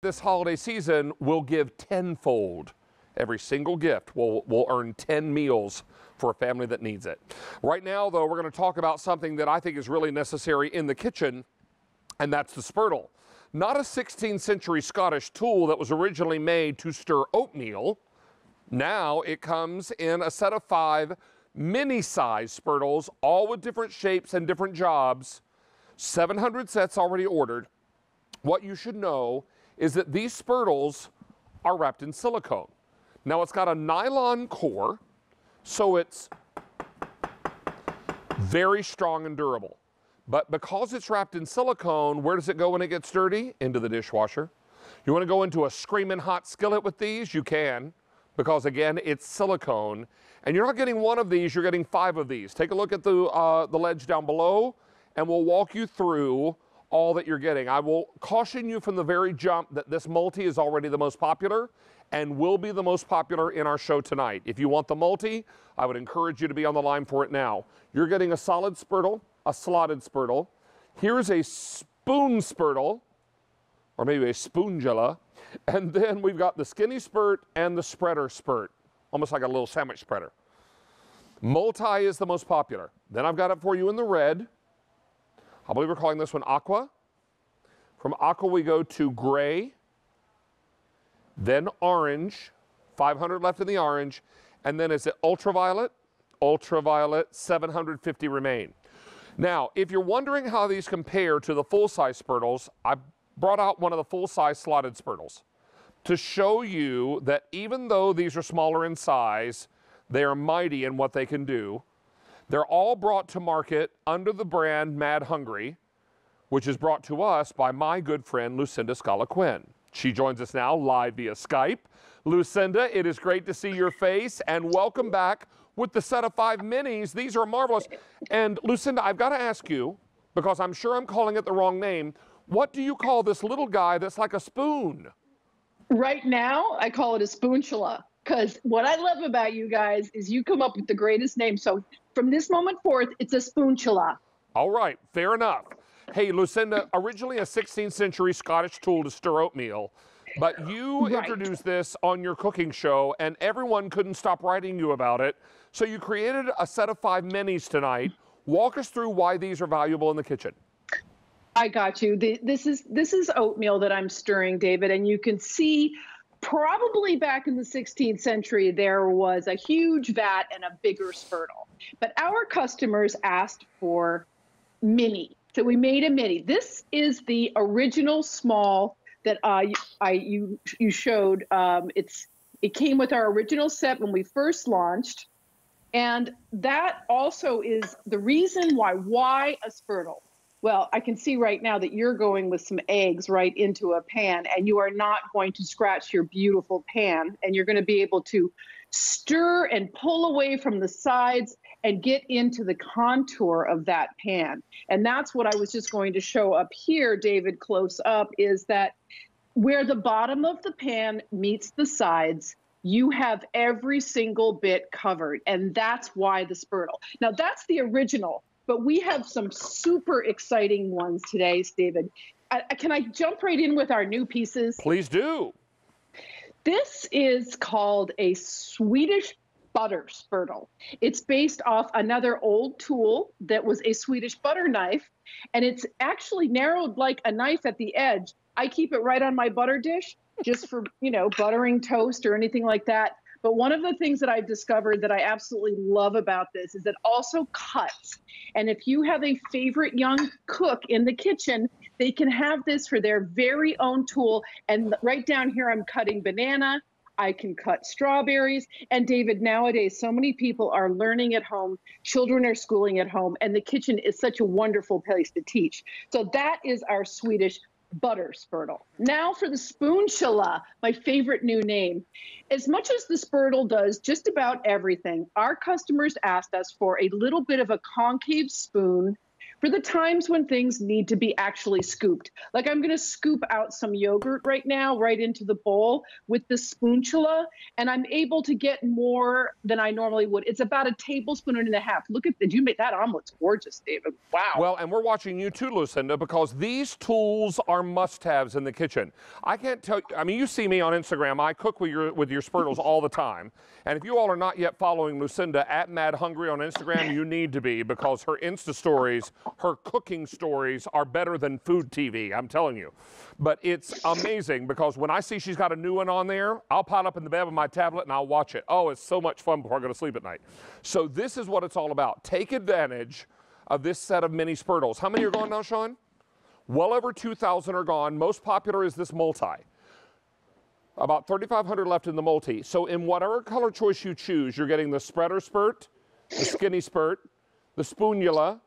This holiday season, we'll give tenfold. Every single gift will earn 10 meals for a family that needs it. Right now, though, we're going to talk about something that I think is really necessary in the kitchen, and that's the spurtle. Not a 16th century Scottish tool that was originally made to stir oatmeal. Now it comes in a set of 5 mini-sized spurtles, all with different shapes and different jobs. 700 sets already ordered. What you should know is that these spurtles are wrapped in silicone. Now it's got a nylon core, so it's very strong and durable. But because it's wrapped in silicone, where does it go when it gets dirty? Into the dishwasher. You want to go into a screaming hot skillet with these? You can, because again, it's silicone. And you're not getting one of these, you're getting 5 of these. Take a look at the ledge down below, and we'll walk you through all that you're getting. I will caution you from the very jump that this multi is already the most popular and will be the most popular in our show tonight. If you want the multi, I would encourage you to be on the line for it now. You're getting a solid spurtle, a slotted spurtle. Here's a spoon spurtle, or maybe a spoongula. And then we've got the skinny spurt and the spreader spurt, almost like a little sandwich spreader. Multi is the most popular. Then I've got it for you in the red. I believe we're calling this one aqua. From aqua we go to gray, then orange, 500 left in the orange, and then is it ultraviolet? Ultraviolet, 750 remain. Now, if you're wondering how these compare to the full-size spurtles, I brought out one of the full-size slotted spurtles to show you that even though these are smaller in size, they are mighty in what they can do. They're all brought to market under the brand Mad Hungry, which is brought to us by my good friend, Lucinda Scala Quinn. She joins us now live via Skype. Lucinda, it is great to see your face, and welcome back with the set of 5 minis. These are marvelous. And Lucinda, I've got to ask you, because I'm sure I'm calling it the wrong name, what do you call this little guy that's like a spoon? Right now, I call it a spoonchula, because what I love about you guys is you come up with the greatest names. So from this moment forth, it's a spoonchula. All right, fair enough. Hey, Lucinda, originally a 16th century Scottish tool to stir oatmeal, but you introduced this on your cooking show, and everyone couldn't stop writing you about it. So you created a set of 5 minis tonight. Walk us through why these are valuable in the kitchen. I got you. This is oatmeal that I'm stirring, David, and you can see probably back in the 16th century, there was a huge vat and a bigger spurtle. But our customers asked for mini, so we made a mini. This is the original small that you showed. It came with our original set when we first launched, and that also is the reason why a spurtle. Well, I can see right now that you're going with some eggs right into a pan, and you are not going to scratch your beautiful pan, and you're going to be able to stir and pull away from the sides and get into the contour of that pan. And that's what I was just going to show up here, David, close up, is that where the bottom of the pan meets the sides, you have every single bit covered, and that's why the spurtle. Now, that's the original. But we have some super exciting ones today, David. Can I jump right in with our new pieces? Please do. This is called a Swedish butter spurtle. It's based off another old tool that was a Swedish butter knife, and it's actually narrowed like a knife at the edge. I keep it right on my butter dish just for, you know, buttering toast or anything like that. But one of the things that I've discovered that I absolutely love about this is it also cuts. And if you have a favorite young cook in the kitchen, they can have this for their very own tool. And right down here, I'm cutting banana. I can cut strawberries. And David, nowadays, so many people are learning at home. Children are schooling at home. And the kitchen is such a wonderful place to teach. So that is our Swedish butter spurtle. Now for the spoonchula, my favorite new name. As much as the spurtle does just about everything, our customers asked us for a little bit of a concave spoon for the times when things need to be actually scooped. Like I'm gonna scoop out some yogurt right now, right into the bowl with the spoonchula, and I'm able to get more than I normally would. It's about a tablespoon and a half. Look at that, you made that omelet's gorgeous, David, wow. Well, and we're watching you too, Lucinda, because these tools are must-haves in the kitchen. I can't tell you, I mean, you see me on Instagram, I cook with your Spurtles all the time, and if you all are not yet following Lucinda at Mad Hungry on Instagram, you need to be, because her Insta stories, her cooking stories are better than food TV, I'm telling you. But it's amazing, because when I see she's got a new one on there, I'll pile up in the bed with my tablet and I'll watch it. Oh, it's so much fun before I go to sleep at night. So this is what it's all about. Take advantage of this set of mini Spurtles. How many are gone now, Sean? Well over 2,000 are gone. Most popular is this multi. About 3,500 left in the multi. So in whatever color choice you choose, you're getting the spreader spurt, the skinny spurt, the spoonula.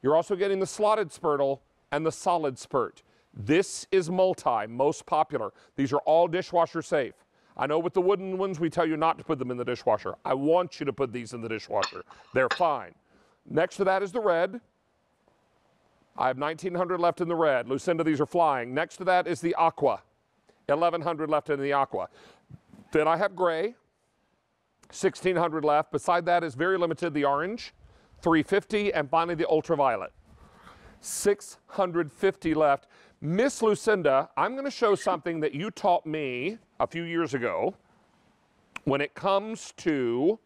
You're also getting the slotted Spurtle and the solid spurt. This is multi, most popular. These are all dishwasher safe. I know with the wooden ones, we tell you not to put them in the dishwasher. I want you to put these in the dishwasher. They're fine. Next to that is the red. I have 1,900 left in the red. Lucinda, these are flying. Next to that is the aqua. 1,100 left in the aqua. Then I have gray, 1,600 left. Beside that is very limited, the orange, 350, and finally the ultraviolet, 650 left. Miss Lucinda, I'm gonna show something that you taught me a few years ago when it comes to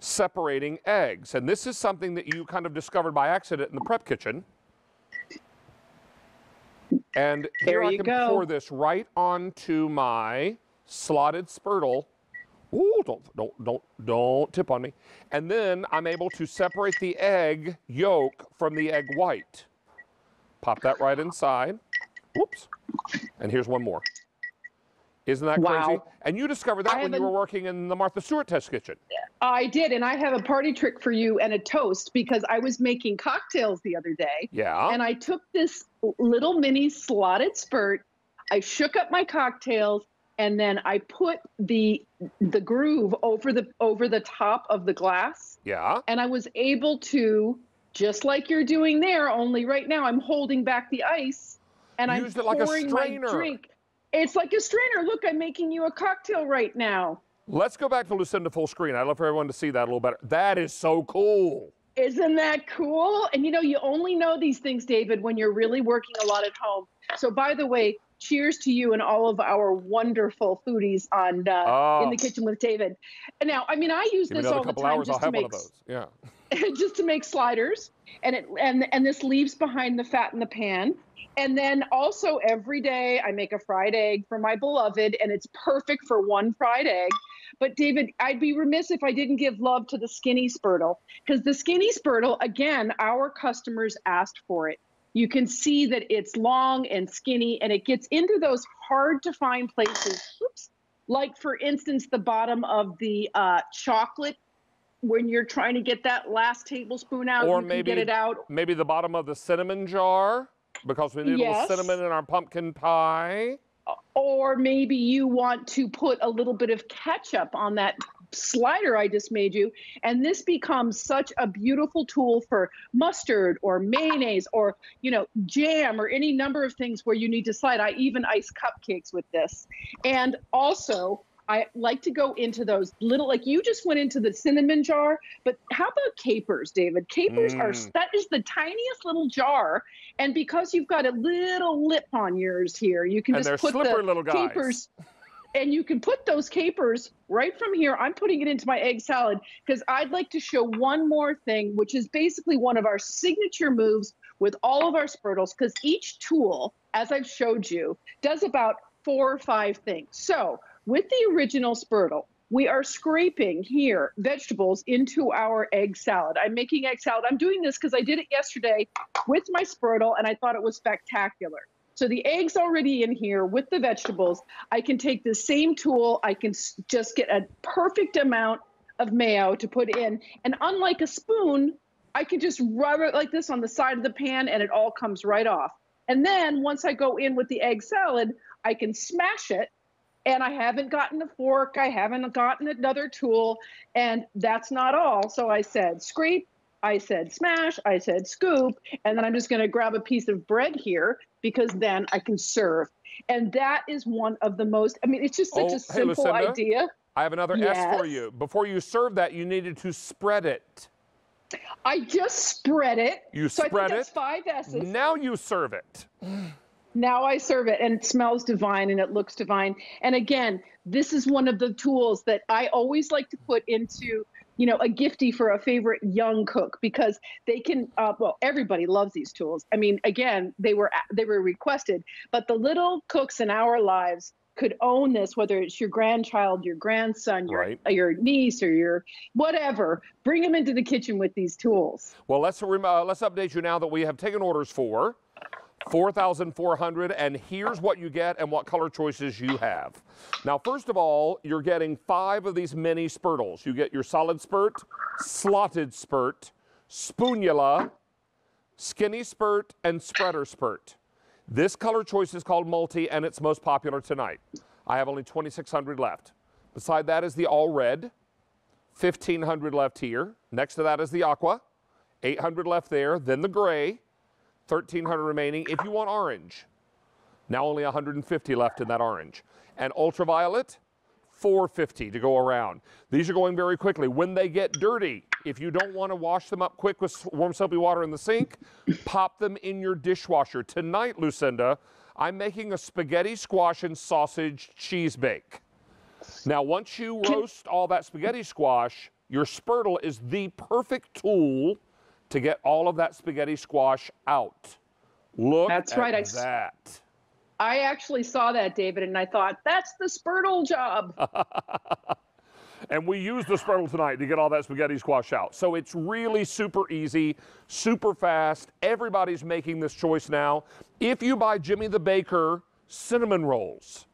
separating eggs. And this is something that you kind of discovered by accident in the prep kitchen. And here I can pour this right onto my slotted Spurtle. Ooh, don't tip on me. And then I'm able to separate the egg yolk from the egg white. Pop that right inside. Whoops. And here's one more. Isn't that crazy? And you discovered that when you were working in the Martha Stewart test kitchen. I did, and I have a party trick for you and a toast, because I was making cocktails the other day. Yeah. And I took this little mini slotted spurt, I shook up my cocktails, and then I put the groove over the top of the glass. Yeah. And I was able to, just like you're doing there, only right now I'm holding back the ice and I'm pouring my drink. It's like a strainer. Look, I'm making you a cocktail right now. Let's go back to Lucinda full screen. I'd love for everyone to see that a little better. That is so cool. Isn't that cool? And you know, you only know these things, David, when you're really working a lot at home. So by the way, cheers to you and all of our wonderful foodies on In the Kitchen with David. And now, I mean, I use this all the time just to make sliders, and this leaves behind the fat in the pan. And then also every day I make a fried egg for my beloved, and it's perfect for one fried egg. But David, I'd be remiss if I didn't give love to the skinny Spurtle, because the skinny Spurtle, again, our customers asked for it. You can see that it's long and skinny, and it gets into those hard to find places. Oops. Like for instance, the bottom of the chocolate, when you're trying to get that last tablespoon out, or maybe get it out. Maybe the bottom of the cinnamon jar, because we need a little cinnamon in our pumpkin pie. Or maybe you want to put a little bit of ketchup on that slider I just made you, and this becomes such a beautiful tool for mustard or mayonnaise or, you know, jam or any number of things where you need to slide. I even ice cupcakes with this. And also, I like to go into those little, like you just went into the cinnamon jar, but how about capers, David? Capers are, that is the tiniest little jar, and because you've got a little lip on yours here, you can just put the capers, and you can put those capers right from here. I'm putting it into my egg salad because I'd like to show one more thing, which is basically one of our signature moves with all of our Spurtles, because each tool, as I've showed you, does about 4 or 5 things. So with the original Spurtle, we are scraping here vegetables into our egg salad. I'm making egg salad. I'm doing this because I did it yesterday with my Spurtle, and I thought it was spectacular. So the egg's already in here with the vegetables. I can take the same tool. I can just get a perfect amount of mayo to put in. And unlike a spoon, I can just rub it like this on the side of the pan, and it all comes right off. And then once I go in with the egg salad, I can smash it. And I haven't gotten a fork, I haven't gotten another tool, and that's not all. So I said, scrape, I said smash, I said scoop, and then I'm just going to grab a piece of bread here because then I can serve. And that is one of the most, I mean, it's just such a simple Lucinda, idea. I have another S for you. Before you serve that, you needed to spread it. I just spread it. You spread it. So I think that's 5 S's. Now you serve it. Now I serve it, and it smells divine, and it looks divine. And again, this is one of the tools that I always like to put into, you know, a giftie for a favorite young cook, because they can, well, everybody loves these tools. I mean, again, they were requested, but the little cooks in our lives could own this, whether it's your grandchild, your grandson, your niece, or your whatever. Bring them into the kitchen with these tools. Well, let's update you now that we have taken orders for 4,400, and here's what you get and what color choices you have. Now, first of all, you're getting 5 of these mini Spurtles. You get your solid spurt, slotted spurt, spoonula, skinny spurt, and spreader spurt. This color choice is called multi, and it's most popular tonight. I have only 2,600 left. Beside that is the all red, 1,500 left here. Next to that is the aqua, 800 left there, then the gray, 1,300 remaining if you want orange. Now only 150 left in that orange. And ultraviolet, 450 to go around. These are going very quickly. When they get dirty, if you don't want to wash them up quick with warm soapy water in the sink, pop them in your dishwasher. Tonight, Lucinda, I'm making a spaghetti squash and sausage cheese bake. Now, once you roast all that spaghetti squash, your Spurtle is the perfect tool to get all of that spaghetti squash out. Look at that. I actually saw that, David, and I thought, that's the Spurtle job. And we used the Spurtle tonight to get all that spaghetti squash out. So it's really super easy, super fast. Everybody's making this choice now. If you buy Jimmy the Baker cinnamon rolls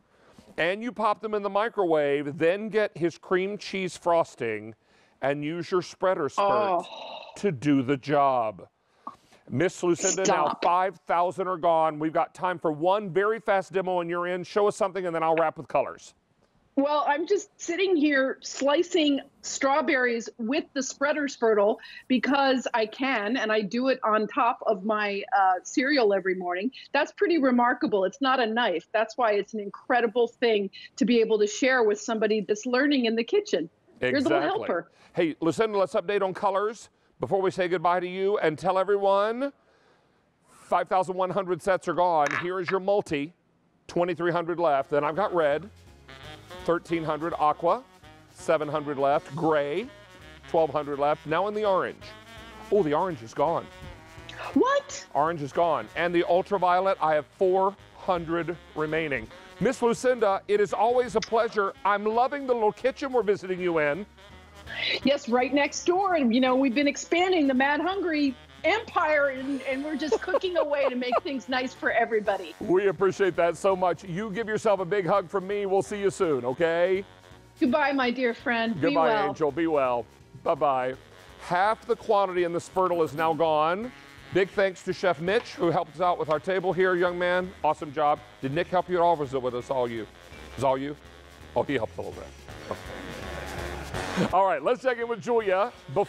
and you pop them in the microwave, then get his cream cheese frosting and use your spreader spurt to do the job. Miss Lucinda, now 5,000 are gone. We've got time for one very fast demo, and you're in. Show us something, and then I'll wrap with colors. Well, I'm just sitting here slicing strawberries with the spreader Spurtle because I can, and I do it on top of my cereal every morning. That's pretty remarkable. It's not a knife. That's why it's an incredible thing to be able to share with somebody that's learning in the kitchen. Exactly. You're the little helper. Hey, Lucinda, let's update on colors before we say goodbye to you and tell everyone 5,100 sets are gone. Here is your multi, 2,300 left. Then I've got red, 1,300 aqua, 700 left, gray, 1,200 left. Now in the orange. Oh, the orange is gone. What? Orange is gone. And the ultraviolet, I have 400 remaining. Miss Lucinda, it is always a pleasure. I'm loving the little kitchen we're visiting you in. Yes, right next door. And, you know, we've been expanding the Mad Hungry empire, and we're just cooking away to make things nice for everybody. We appreciate that so much. You give yourself a big hug from me. We'll see you soon, okay? Goodbye, my dear friend. Goodbye, be well. Angel. Be well. Bye-bye. Half the quantity in the Spurtle is now gone. Big thanks to Chef Mitch, who helped us out with our table here, young man. Awesome job. Did Nick help you at all, or was it with us, all you? Is all you? Oh, he helped a little bit. All right, let's check in with Julia before